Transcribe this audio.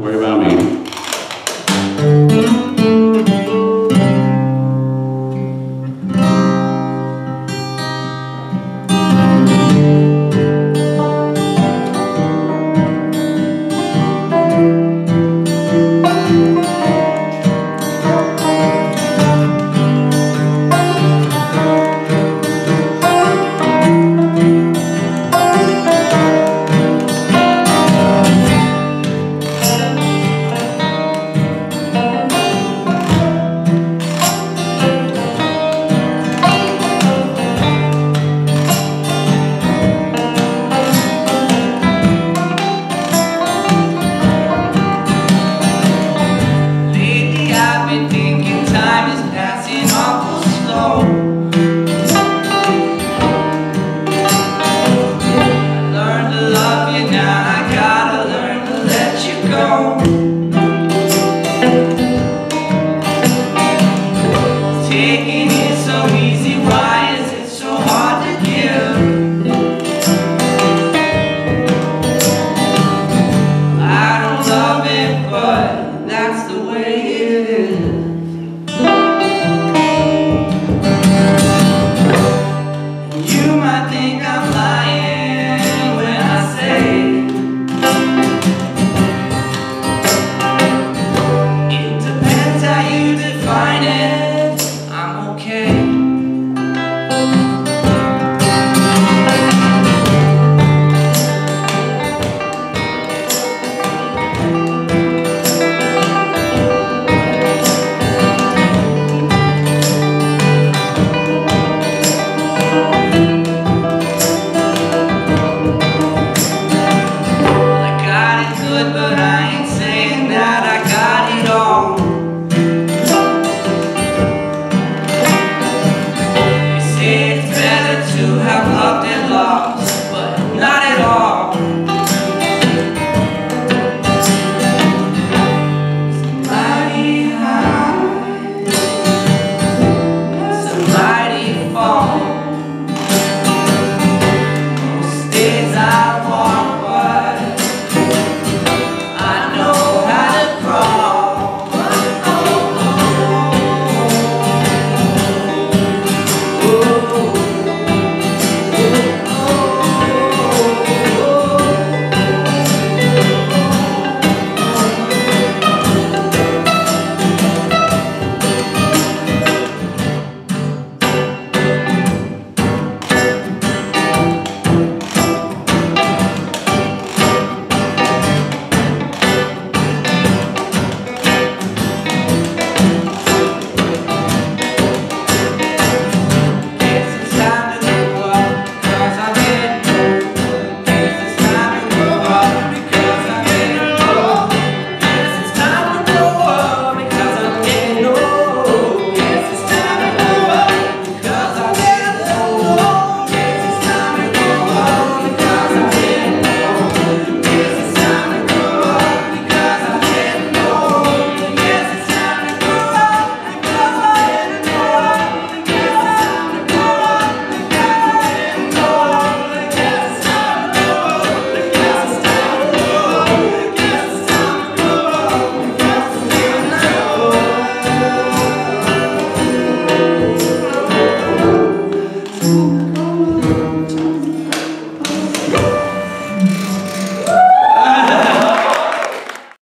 Don't worry about me. Now I gotta learn to let you go.